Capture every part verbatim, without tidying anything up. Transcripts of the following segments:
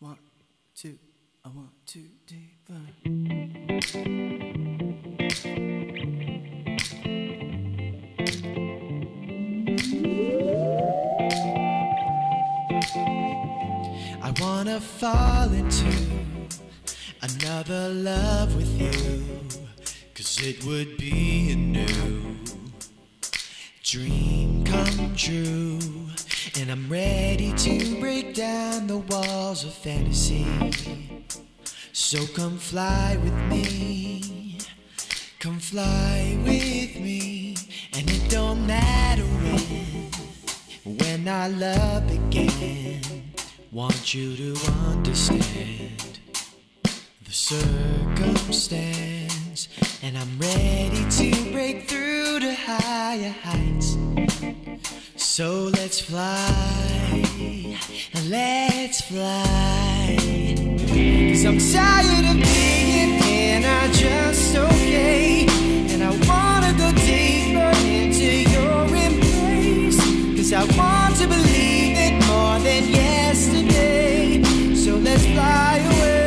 want to, I want to divine. I wanna fall into another love with you, 'cause it would be a new dream come true. And I'm ready to break down the walls of fantasy, so come fly with me, come fly with me. And it don't matter when, when our love began. Want you to understand the circumstance, and I'm ready to break through to higher heights. So let's fly, let's fly, 'cause I'm tired of being in our just okay, and I wanna go deeper into your embrace, 'cause I want to believe it more than yesterday. So let's fly away.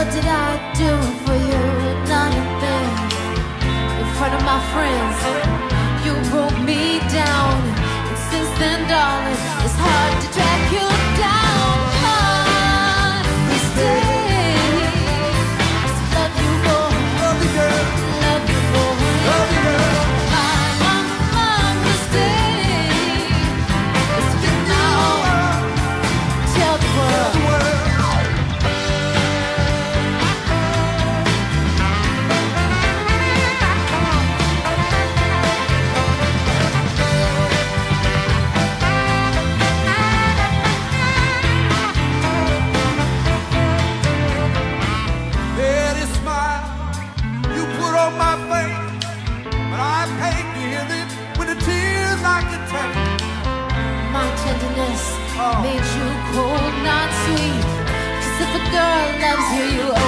What did I do for you? Nothing. In front of my friends, you broke me down. And since then, darling, it's hard to track you down. Hard to stay. Love you more. Love you, girl. Love you more. Love you, girl. Made you cold, not sweet. Cause if a girl loves you, you